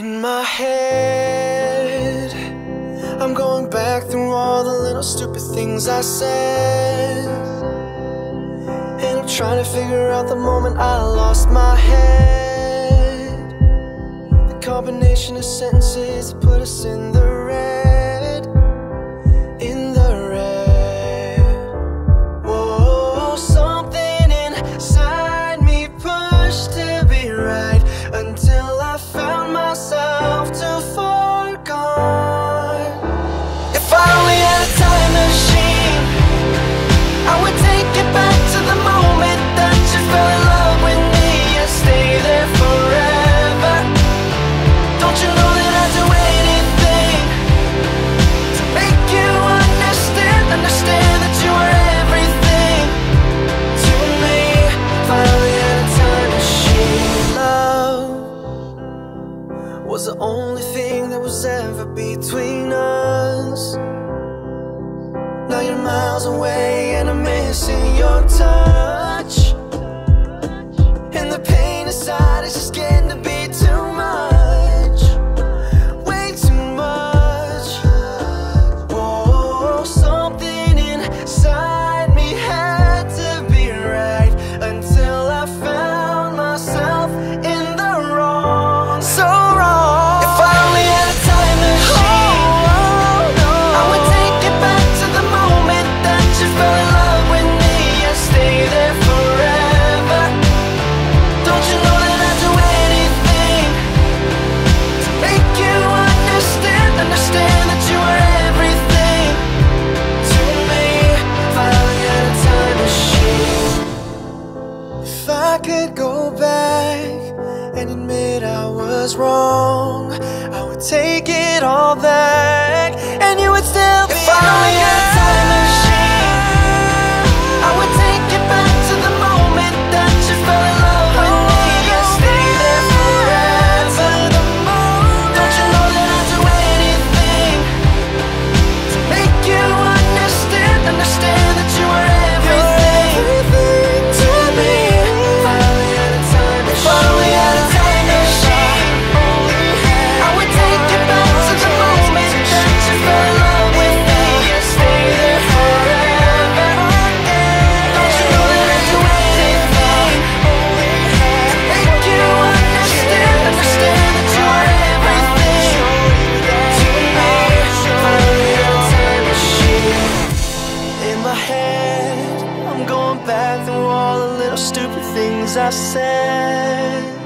In my head, I'm going back through all the little stupid things I said, and I'm trying to figure out the moment I lost my head. The combination of sentences that put us in the red, in the red. Whoa, something inside me pushed to be right until I found myself too far gone. If I only had a time machine, I would take it back to the moment that you fell in love with me and stay there forever. Don't you know that I'd do anything to make you understand that you were everything to me. If I only had a time machine, love was the only thing that was ever between us. Now you're miles away and I'm missing your touch, and the pain inside is just getting to be too much, way too much. Whoa, something inside me had to be right until I found myself in the wrong. So wrong. If I only had a time machine, I would take it back to the moment that you fell in love with me and stay there forever. Don't you know that I'd do anything to make you understand that you were everything to me. If I only had a time machine. If I could go back and admit I was wrong, I would take it all back and you would still be. If I only had a time machine, I would take it back to the moment that you fell in love with me and stay there forever. Don't you know that I'd do anything to make you understand that you were everything to me. If I only had a time machine, I would take it back to the moment that you fell in love with me and stay there forever. Don't you know that I'd do anything to make you understand that you were everything to me. If I only had a time machine. In my head, I'm going back through all the little stupid things I said.